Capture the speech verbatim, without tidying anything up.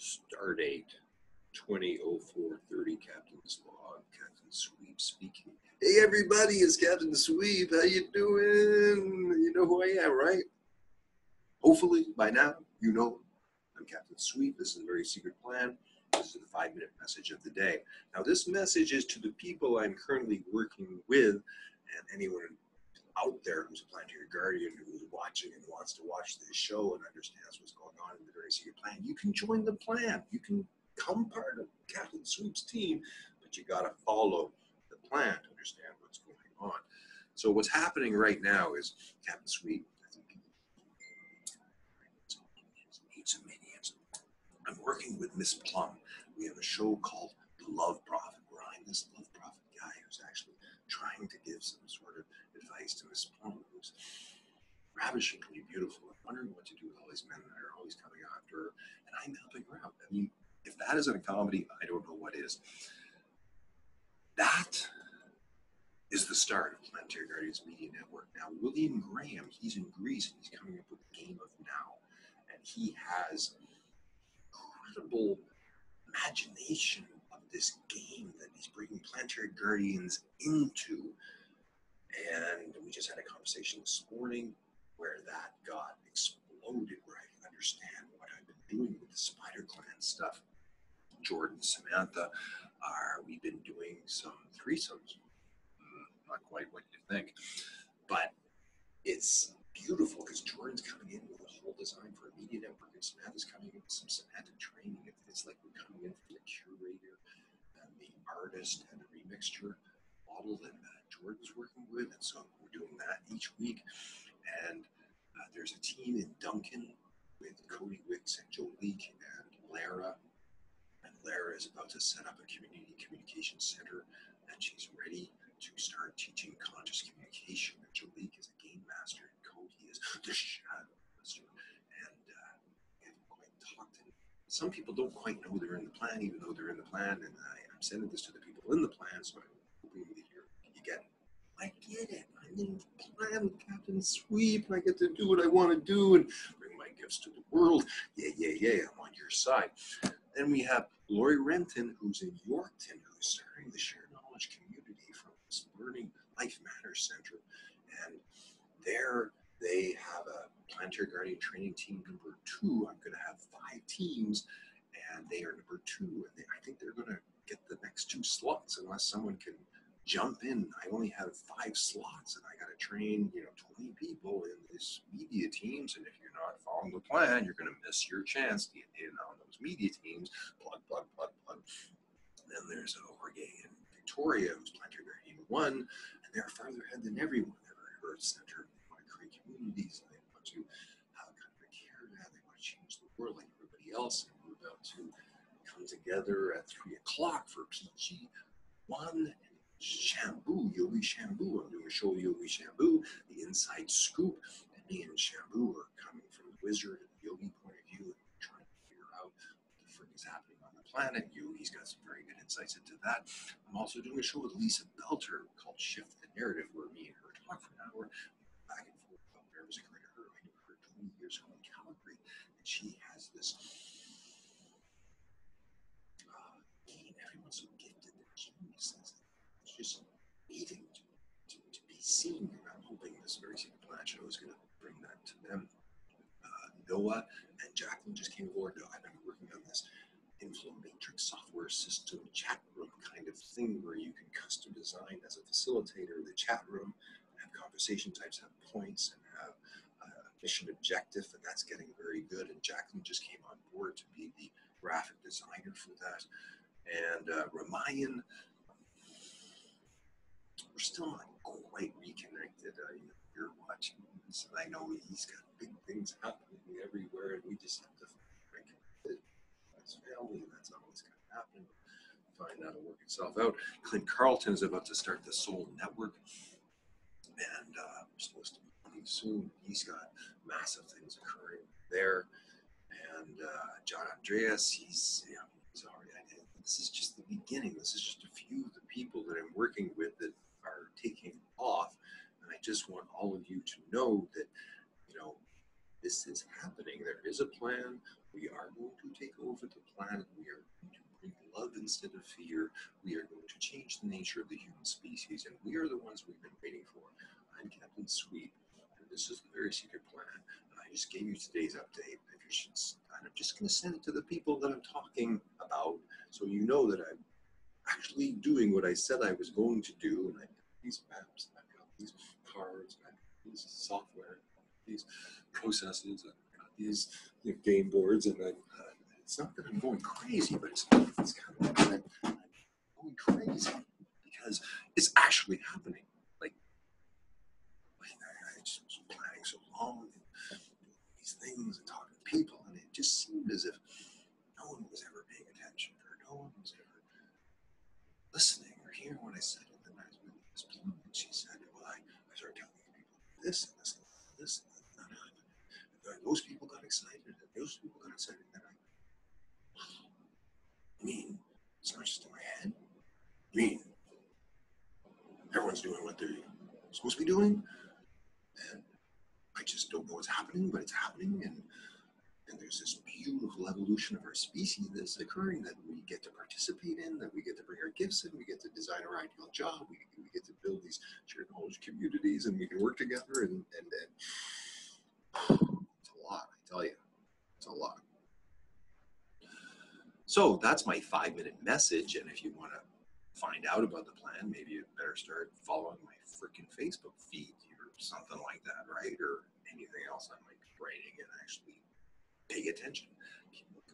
Stardate twenty oh four thirty, Captain's Log, Captain Sweep speaking. Hey everybody, it's Captain Sweep. How you doing? You know who I am, right? Hopefully, by now, you know I'm Captain Sweep. This is a very secret plan. This is the five-minute message of the day. Now, this message is to the people I'm currently working with and anyone out there who's a Planetary Guardian who's watching and wants to watch this show and understands what's going on in the very secret plan. You can join the plan. You can become part of Captain Sweep's team, but you got to follow the plan to understand what's going on. So what's happening right now is Captain Sweep, I think, needs a minions. I'm working with Miss Plum. We have a show called The Love Prophet, where I'm this Love Prophet guy who's actually trying to give some sort of advice to Miss Plum, who's ravishingly beautiful and wondering what to do with all these men that are always coming after her, and I'm helping her out. I mean, if that isn't a comedy, I don't know what is. That is the start of Planetary Guardians Media Network. Now, William Graham, he's in Greece, and he's coming up with the Game of Now, and he has incredible imagination of this game that he's bringing Planetary Guardians into. And we just had a conversation this morning where that got exploded, where I can understand what I've been doing with the Spider Clan stuff. Jordan, Samantha, are we've been doing some threesomes. Not quite what you think, but it's beautiful because Jordan's coming in with a whole design for a media network, and Samantha's coming in with some Samantha training. It's like we're coming in from the curator and the artist and the remixture model that uh, Jordan's working with, and so we're doing that each week. And uh, there's a team in Duncan with Cody Wicks and Joe Leek and Lara. And Lara is about to set up a community communication center, and she's ready to start teaching conscious communication. And Joe Leek is a game master, and Cody is the shadow master. And uh, we haven't quite talked to them. Some people don't quite know they're in the plan, even though they're in the plan. And I, I'm sending this to the people in the plan, so I'm hoping that you're, you get it. I get it. I'm in the plan, Captain Sweep, and I get to do what I want to do and bring my gifts to the world. Yeah, yeah, yeah. I'm on your side. Then we have Lori Renton, who's in Yorkton, who's starting the Shared Knowledge community from this Learning Life Matters Center. And there they have a Planetary Guardian training team number two. I'm going to have five teams, and they are number two. And they, I think they're going to get the next two slots unless someone can jump in. I only have five slots, and I got to train, you know, twenty people in this media teams. And if you're not following the plan, you're going to miss your chance to get in on those media teams. Plug, plug, plug, plug. And then there's Jorge and Victoria, who's Planetary Guardian one, and they're farther ahead than everyone. They're at Earth Center. They want to create communities. And they want to have kind of a caravan. They want to change the world like everybody else. And we're about to come together at three o'clock for P G one. Shambhu, Yogi Shambhu. I'm doing a show with Yogi Shambhu, the inside scoop. And me and Shambhu are coming from the wizard and yogi point of view and trying to figure out what the frick is happening on the planet. Yogi's got some very good insights into that. I'm also doing a show with Lisa Belter called Shift the Narrative, where me and her talk for an hour back and forth about whatever's occurring to her. I knew her twenty years ago in Calgary, and she has this uh, game. Everyone's so gifted that she says just needing to, to, to be seen. I'm hoping this very secret plan show is going to bring that to them. Uh, Noah and Jacqueline just came aboard. I've been working on this Inflow Matrix software system chat room kind of thing where you can custom design as a facilitator the chat room, have conversation types, have points, and have a mission objective, and that's getting very good. And Jacqueline just came on board to be the graphic designer for that. And uh, Ramayan, we're still not quite reconnected. Uh, you know, you're watching this, and I know he's got big things happening everywhere, and we just have to reconnect it as family, and that's not what's going to happen. Fine, that'll work itself out. Clint Carlton is about to start the Soul Network, and uh, we're supposed to be coming soon. He's got massive things occurring there. And uh, John Andreas, he's, you know, he's already, I mean, this is just the beginning. This is just a few of the people that I'm working with that are taking off, and I just want all of you to know that, you know, this is happening. There is a plan. We are going to to take over the planet. We are going to bring love instead of fear. We are going to change the nature of the human species, and we are the ones we've been waiting for. I'm Captain Sweep, and this is the Very Secret Planet. I just gave you today's update. If you should, I'm just going to send it to the people that I'm talking about, so you know that I'm actually doing what I said I was going to do. And I got these maps, and I've got these cards, and I've got these software, these processes, and I've got these, you know, game boards, and I, uh, it's not that I'm going crazy, but it's, it's kind of like I'm going crazy because it's actually happening. Like, like I, I just was planning so long, and doing these things and talking to people, and it just seemed as if no one was ever paying attention, or no one was ever listening or hearing what I said. And then I was with Miss Plum, and she said, well, I, I started telling these people this and this and this, and that's not happening. And those people got excited, and those people got excited, and then I, I mean, it's not just in my head. I mean, everyone's doing what they're supposed to be doing, and I just don't know what's happening, but it's happening, and and there's this beautiful evolution of our species that's occurring that we get to participate in, that we get to bring our gifts in, we get to design our ideal job, we, we get to build these shared knowledge communities, and we can work together, and, and, and it's a lot, I tell you, it's a lot. So that's my five-minute message, and if you want to find out about the plan, maybe you better start following my freaking Facebook feed or something like that, right? Or anything else I might be writing and actually pay attention. Keep